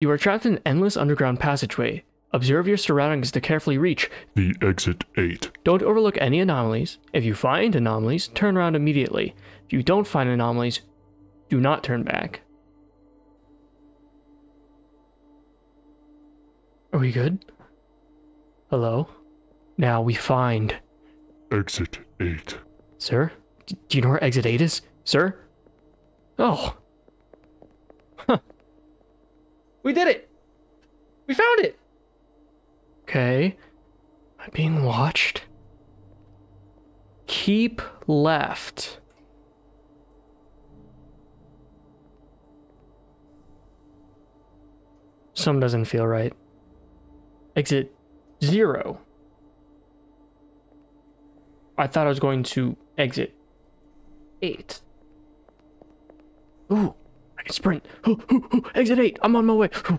You are trapped in an endless underground passageway. Observe your surroundings to carefully reach the Exit 8. Don't overlook any anomalies. If you find anomalies, turn around immediately. If you don't find anomalies, do not turn back. Are we good? Hello? Now we find... Exit 8. Sir? Do you know where Exit 8 is? Sir? Oh. Huh. We did it! We found it! Okay. Am I being watched? Keep left. Something doesn't feel right. Exit 0. I thought I was going to exit 8. Ooh, I can sprint. Ooh, exit 8, I'm on my way. Ooh.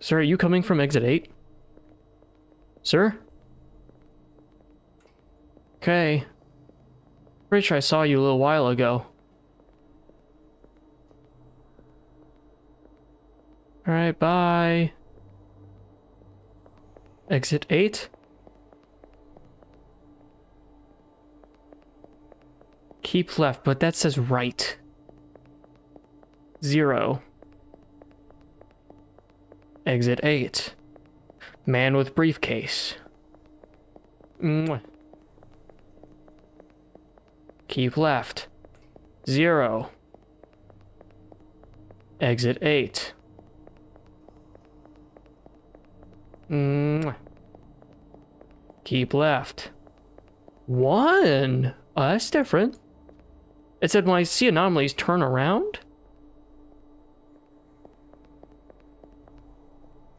Sir, are you coming from exit 8? Sir? Okay. Pretty sure I saw you a little while ago. Alright, bye. Exit 8. Keep left, but that says right. 0. Exit 8. Man with briefcase. Mwah. Keep left. 0. Exit 8. Mwah. Keep left. 1. Oh, that's different. It said when I see anomalies, turn around.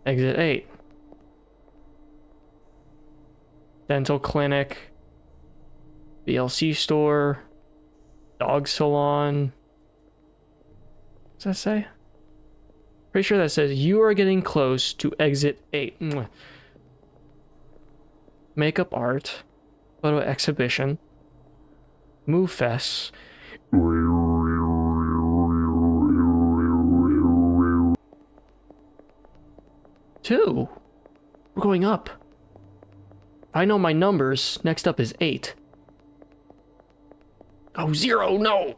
Exit 8. Dental clinic. VLC store. Dog salon. What does that say? Pretty sure that says you are getting close to exit 8. Mwah. Makeup art. Photo exhibition. Move fest. Two. We're going up. I know my numbers. Next up is 8. Oh, 0, no!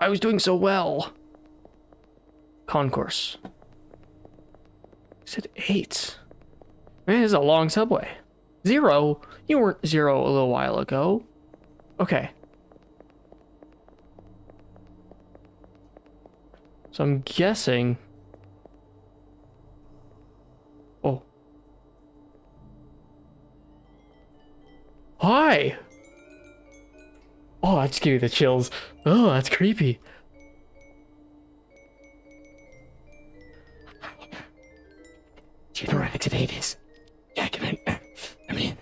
I was doing so well. Concourse. I said 8. Man, this is a long subway. 0? You weren't 0 a little while ago. Okay. So I'm guessing... Oh. Hi! Oh, that just gave me the chills. Oh, that's creepy. Do you know where Exit 8 is? Yeah, come in. I mean.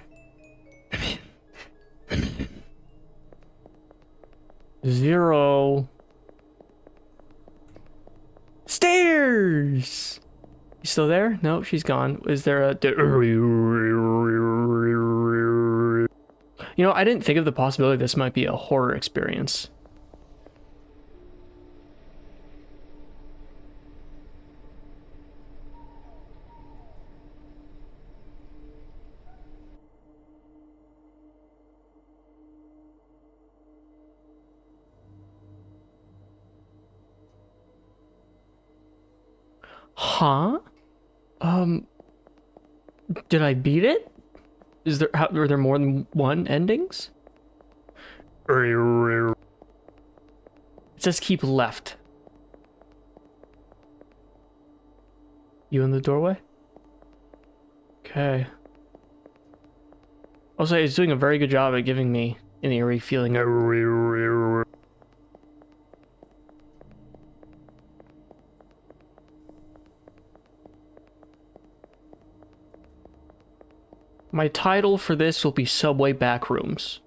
0. Stairs! You still there? No, she's gone. Is there a... You know, I didn't think of the possibility this might be a horror experience. Huh? Did I beat it? Is there, are there more than one endings? It says keep left. You in the doorway? Okay. Also, it's doing a very good job at giving me an eerie feeling. My title for this will be Subway Backrooms.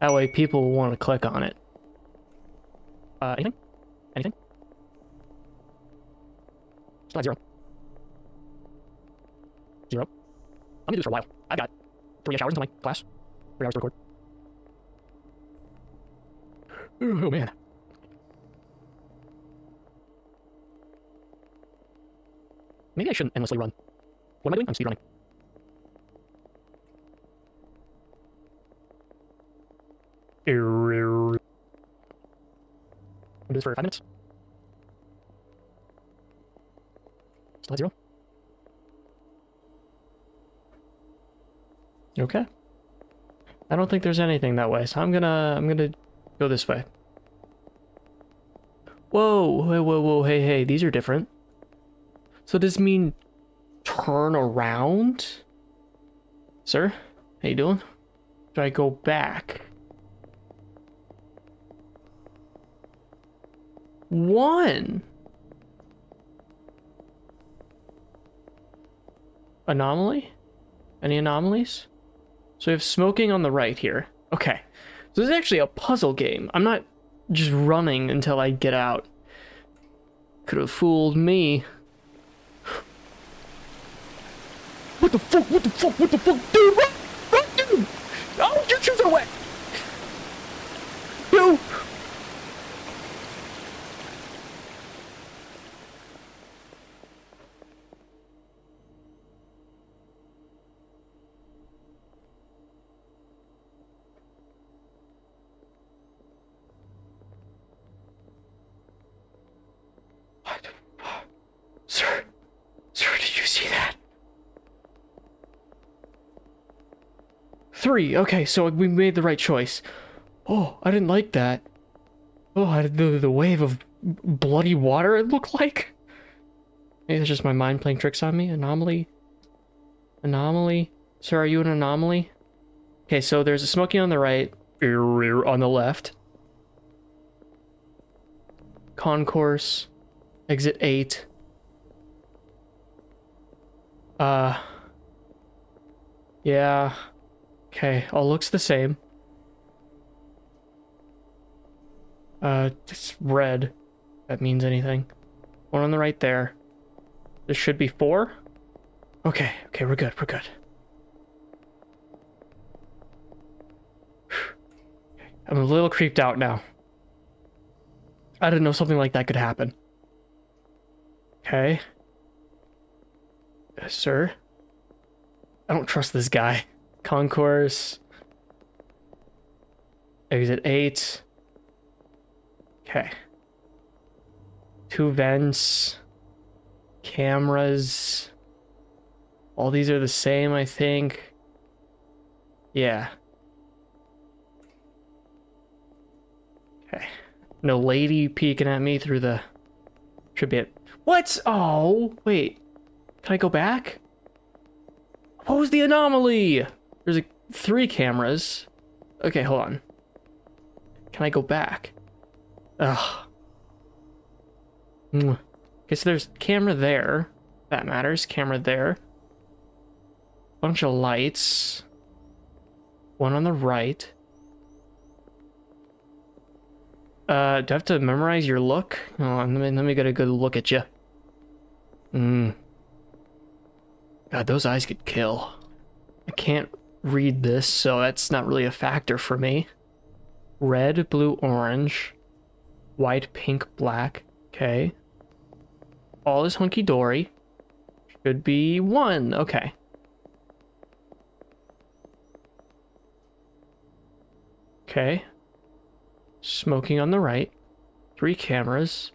That way people will want to click on it. Anything? Anything? Still at 0. 0. I'm gonna do this for a while. I've got 3-ish hours until my class. 3 hours to record. Oh, man. Maybe I shouldn't endlessly run. What am I doing? I'm speedrunning. I'll do this for 5 minutes. Still at zero. Okay. I don't think there's anything that way, so I'm gonna go this way. Whoa, hey, these are different. So does this mean turn around? Sir, how you doing? Do I go back? One! Anomaly? Any anomalies? So we have smoking on the right here. Okay. So this is actually a puzzle game. I'm not just running until I get out. Could have fooled me. What the fuck? What the fuck? What the fuck? Dude, what? What, dude? Oh, your shoes are wet! Dude! Okay, so we made the right choice. Oh, I didn't like that. Oh, the wave of bloody water it looked like. Maybe it's just my mind playing tricks on me. Anomaly. Anomaly. Sir, are you an anomaly? Okay, so there's a smoking on the right. On the left. Concourse. Exit 8. Yeah. Okay, all looks the same. It's red. If that means anything. One on the right there. There should be 4. Okay, we're good, we're good. I'm a little creeped out now. I didn't know something like that could happen. Okay. Yes, sir. I don't trust this guy. Concourse. Exit 8. Okay. 2 vents. Cameras. All these are the same, I think. Yeah. Okay. No lady peeking at me through the... Should be it. What? Oh, wait. Can I go back? What was the anomaly? There's 3 cameras. Okay, hold on. Can I go back? Ugh. Okay, so there's camera there. That matters. Camera there. Bunch of lights. One on the right. Do I have to memorize your look? Oh, let me get a good look at you. God, those eyes could kill. I can't read this, so that's not really a factor for me. Red, blue, orange. White, pink, black. Okay. All is hunky-dory. Should be 1. Okay. Okay. Smoking on the right. 3 cameras.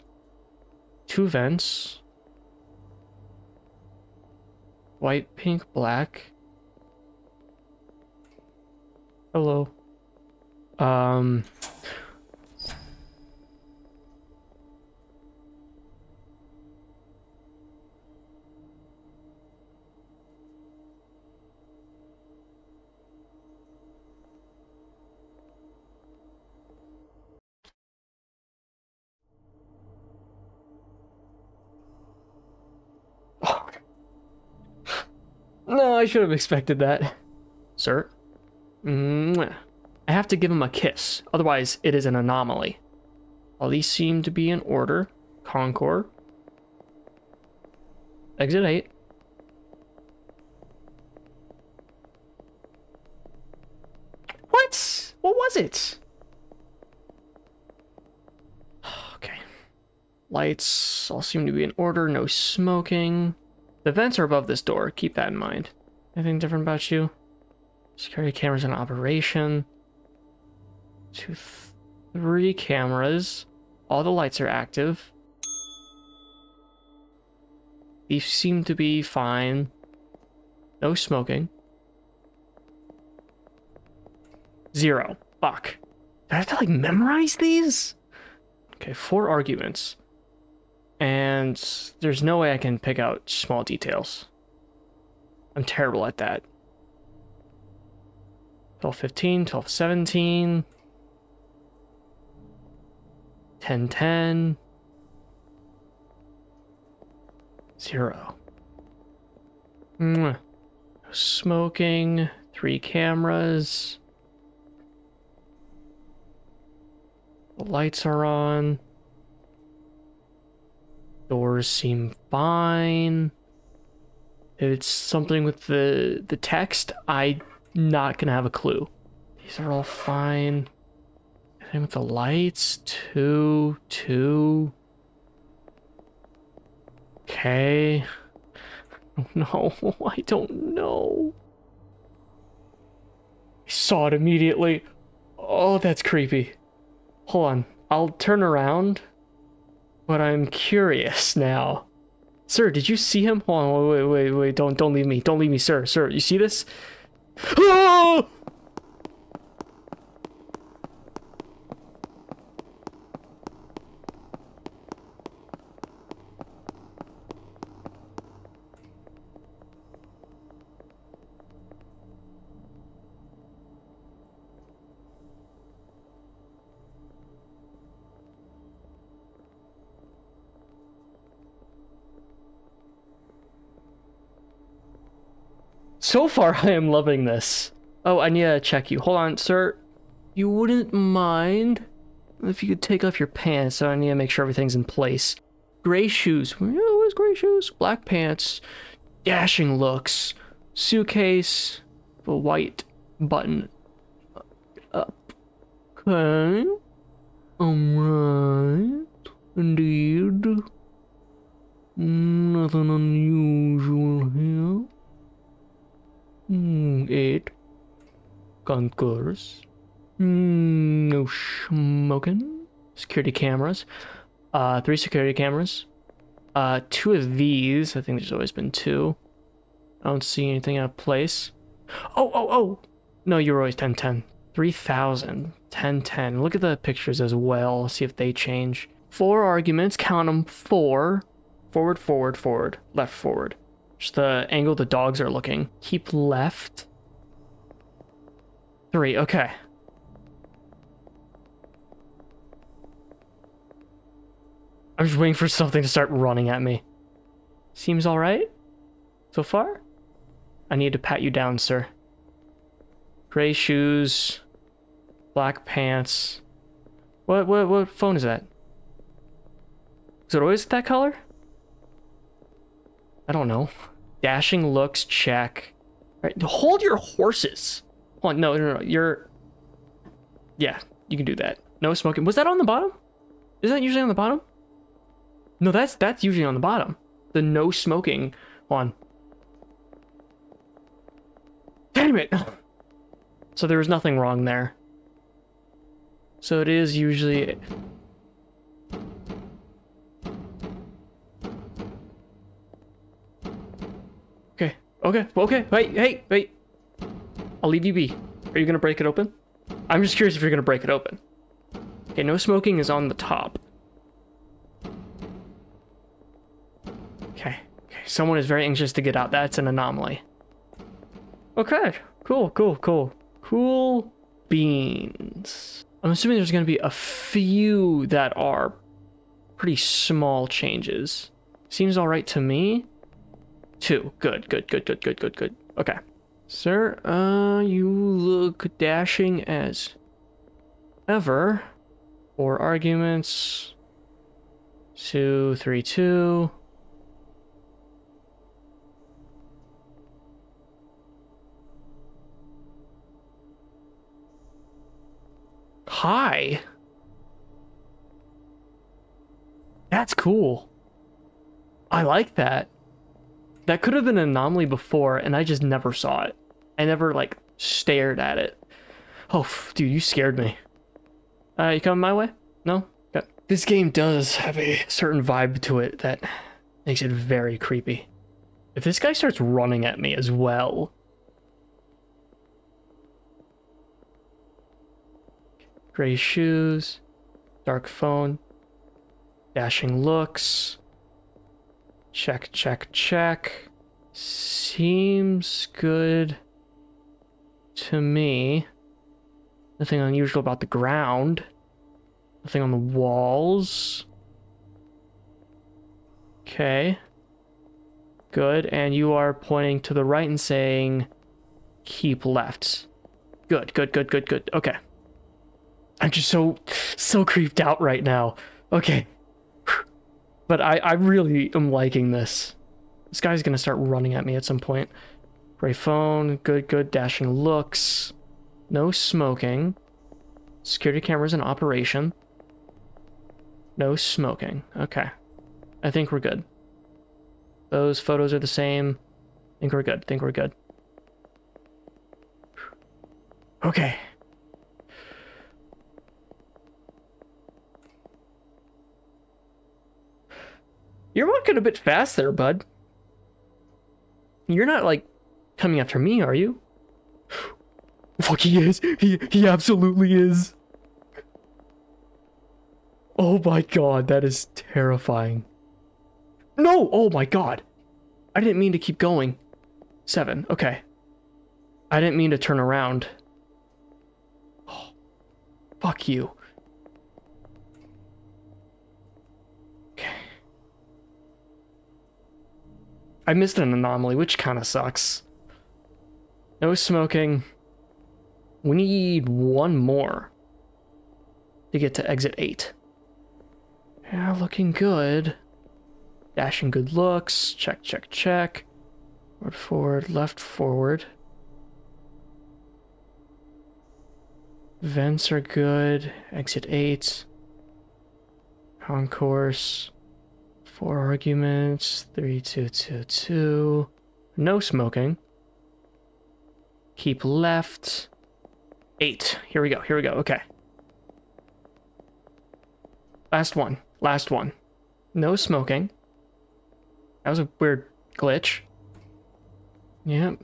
2 vents. White, pink, black. Hello. Oh. No, I should have expected that. Sir? I have to give him a kiss, otherwise it is an anomaly. All these seem to be in order. Concord. Exit 8. What? What was it? Lights all seem to be in order, no smoking. The vents are above this door, keep that in mind. Anything different about you? Security cameras in operation. 2, 3 cameras. All the lights are active. These seem to be fine. No smoking. 0. Fuck. Did I have to, like, memorize these? Okay, 4 arguments. And there's no way I can pick out small details. I'm terrible at that. 12:15, 12:17. 10:10. 0. No smoking. 3 cameras. The lights are on. Doors seem fine. If it's something with the text, I'm not gonna have a clue. These are all fine. I think with the lights, 2, 2. Okay. No, I don't know. I saw it immediately. Oh, that's creepy. Hold on, I'll turn around, but I'm curious now. Sir, did you see him? Hold on, wait, don't leave me. Don't leave me, sir. Sir, you see this? Oh! So far, I am loving this. Oh, I need to check you. Hold on, sir. You wouldn't mind if you could take off your pants, so I need to make sure everything's in place. Gray shoes. Where's gray shoes? Black pants. Dashing looks. Suitcase. A white button. Up. Okay. Alright. Indeed. Nothing unusual here. 8. Concourse. No smoking. Security cameras. 3 security cameras. 2 of these. I think there's always been 2. I don't see anything out of place. Oh! No, you're always 1010. 3,000. 1010. Look at the pictures as well. See if they change. 4 arguments. Count them. 4. Forward, forward, forward. Left, forward. The angle the dogs are looking. Keep left. 3, okay. I'm just waiting for something to start running at me. Seems alright? So far? I need to pat you down, sir. Gray shoes. Black pants. What phone is that? Is it always that color? I don't know. Dashing looks, check. All right, hold your horses. Hold on, no, you're... Yeah, you can do that. No smoking. Was that on the bottom? Is that usually on the bottom? No, that's usually on the bottom. The no smoking one. Damn it! So there was nothing wrong there. So it is usually... Okay, wait. I'll leave you be. Are you gonna break it open? I'm just curious if you're gonna break it open. Okay, no smoking is on the top. Okay, someone is very anxious to get out. That's an anomaly. Okay, cool. Cool beans. I'm assuming there's gonna be a few that are pretty small changes. Seems alright to me. 2. Good. Okay. Sir, you look dashing as ever. 4 arguments. 2, 3, 2. Hi. That's cool. I like that. That could have been an anomaly before, and I just never saw it. I never, like, stared at it. Oh, dude, you scared me. You coming my way? No? Okay. This game does have a certain vibe to it that makes it very creepy. If this guy starts running at me as well... Gray shoes, dark phone, dashing looks, check, check, check, seems good to me. Nothing unusual about the ground, nothing on the walls. Okay, good, and you are pointing to the right and saying, keep left. Good, good, good, good, good, okay. I'm just so creeped out right now. Okay. But I really am liking this. This guy's gonna start running at me at some point. Gray phone, good, good, dashing looks. No smoking. Security cameras in operation. No smoking. Okay. I think we're good. Those photos are the same. I think we're good. I think we're good. Okay. You're walking a bit fast there, bud. You're not, like, coming after me, are you? Fuck, he is. He absolutely is. Oh my god, that is terrifying. No! Oh my god. I didn't mean to keep going. 7, okay. I didn't mean to turn around. Oh, fuck you. I missed an anomaly, which kind of sucks. No smoking. We need one more to get to exit 8. Yeah, looking good. Dashing good looks. Check, check, check. Forward, forward, left, forward. Vents are good. Exit 8. Concourse. 4 arguments, 3, 2, 2, 2. No smoking. Keep left. 8. Here we go. Here we go. Okay. Last one. Last one. No smoking. That was a weird glitch. Yep.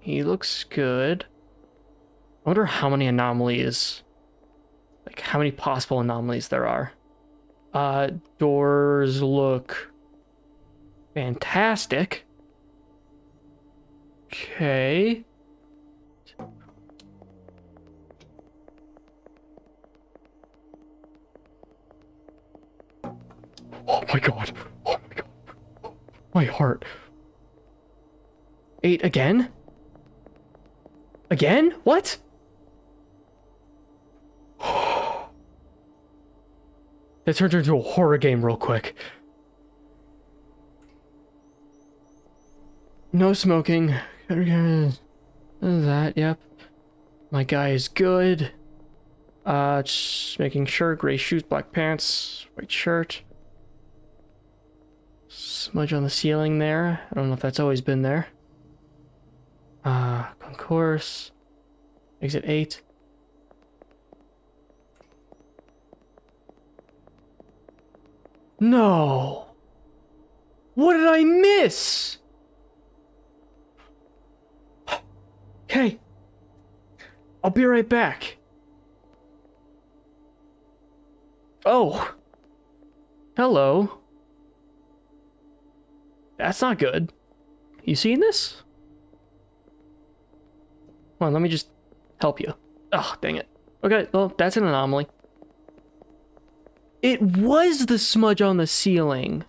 He looks good. I wonder how many anomalies, like how many possible anomalies there are. Doors look fantastic. Okay. Oh my god. Oh my god. My heart. 8 again? Again? What? That turned into a horror game real quick. No smoking. That, yep. My guy is good. Just making sure. Gray shoes, black pants, white shirt. Smudge on the ceiling there. I don't know if that's always been there. Concourse. Exit 8. No. What did I miss? Okay. I'll be right back. Oh. Hello. That's not good. You seen this? Well, let me just help you. Oh, dang it. Okay, well, that's an anomaly. It was the smudge on the ceiling.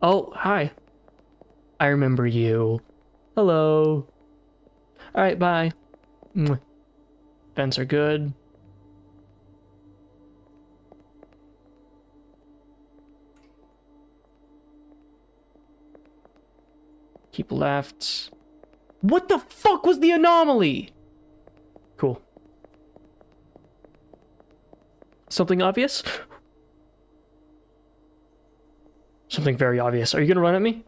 Oh, hi. I remember you. Hello. All right, bye. Mwah. Vents are good. Keep left. What the fuck was the anomaly? Cool. Something obvious? Something very obvious. Are you gonna run at me?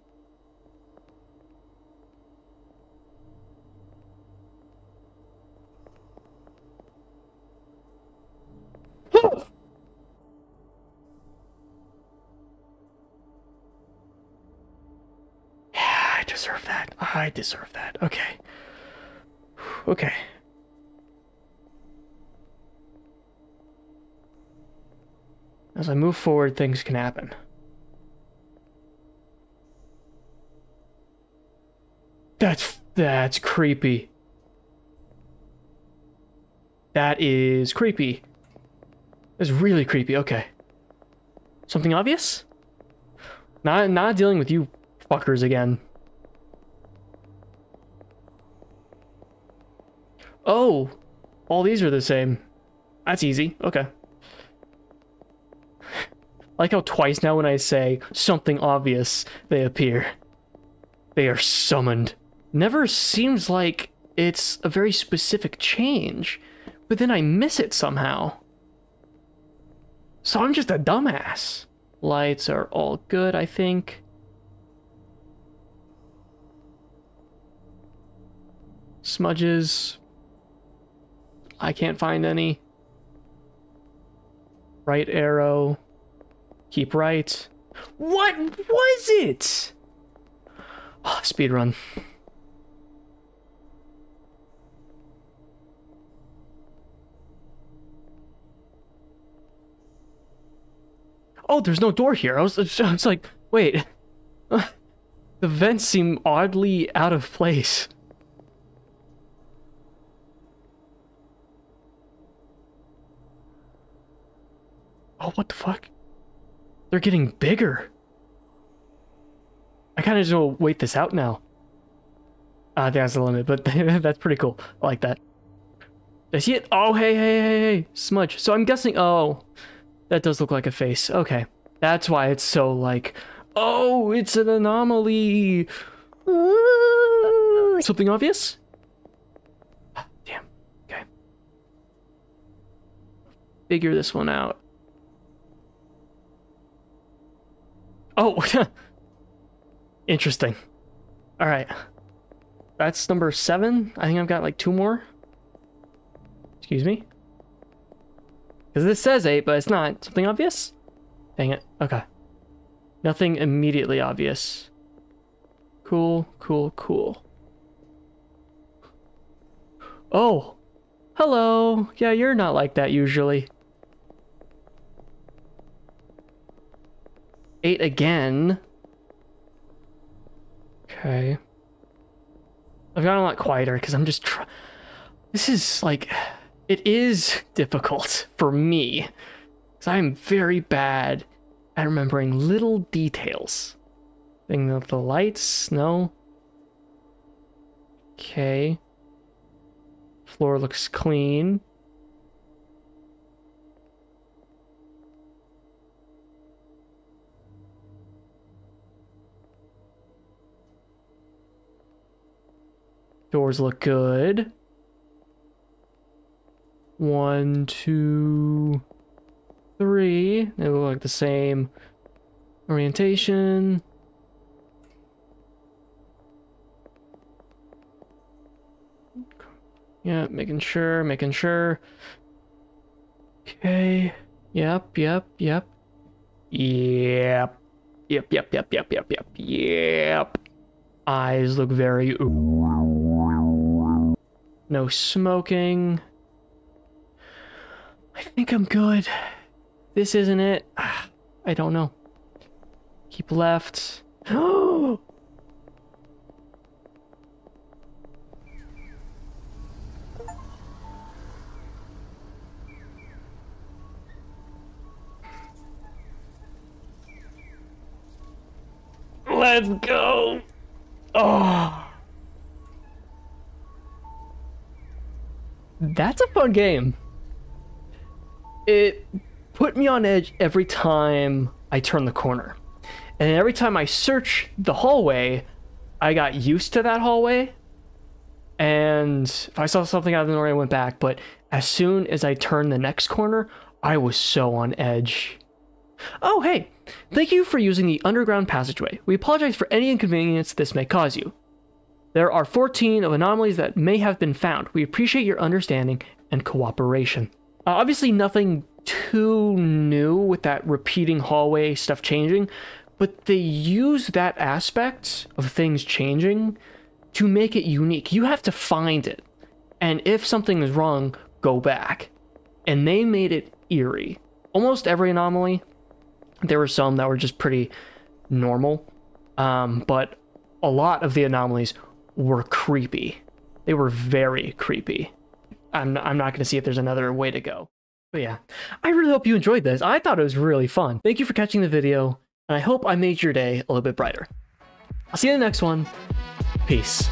I deserve that. Okay. Okay. As I move forward, things can happen. That's creepy. That is creepy. That's really creepy. Okay. Something obvious? Not dealing with you fuckers again. Oh, all these are the same. That's easy. Okay. Like how twice now when I say something obvious, they appear. They are summoned. Never seems like it's a very specific change, but then I miss it somehow. So I'm just a dumbass. Lights are all good, I think. Smudges. I can't find any. Right arrow. Keep right. What was it? Oh, speedrun. Oh, there's no door here. I was like, wait. The vents seem oddly out of place. Oh, what the fuck? They're getting bigger. I kind of just want to wait this out now. I think that's the limit, but that's pretty cool. I like that. Did I see it? Oh, hey. Smudge. So I'm guessing... Oh, that does look like a face. Okay. That's why it's so like... Oh, it's an anomaly. Something obvious? Damn. Okay. Figure this one out. Oh, interesting. All right, that's number 7. I think I've got like 2 more. Excuse me. Because this says 8, but it's not. Something obvious? Dang it. Okay. Nothing immediately obvious. Cool. Oh, hello. Yeah, you're not like that usually. 8 again. Okay. I've gotten a lot quieter because I'm just trying. This is like, it is difficult for me because I'm very bad at remembering little details. Thing of the lights, no. Okay. Floor looks clean. Doors look good. 1, 2, 3. They look like the same orientation. Yeah, making sure. Okay. Yep. Eyes look very... No smoking. I think I'm good. This isn't it. I don't know. Keep left. Oh! Let's go. Oh. That's a fun game. It put me on edge every time I turn the corner. And every time I search the hallway, I got used to that hallway. And if I saw something out of the norm, I went back. But as soon as I turned the next corner, I was so on edge. Oh, hey, thank you for using the underground passageway. We apologize for any inconvenience this may cause you. There are 14 of anomalies that may have been found. We appreciate your understanding and cooperation. Obviously nothing too new with that repeating hallway stuff changing, but they use that aspect of things changing to make it unique. You have to find it, and if something is wrong, go back. And they made it eerie. Almost every anomaly, there were some that were just pretty normal, but a lot of the anomalies were creepy. They were very creepy. I'm not going to see if there's another way to go. But yeah, I really hope you enjoyed this. I thought it was really fun. Thank you for catching the video, and I hope I made your day a little bit brighter. I'll see you in the next one. Peace.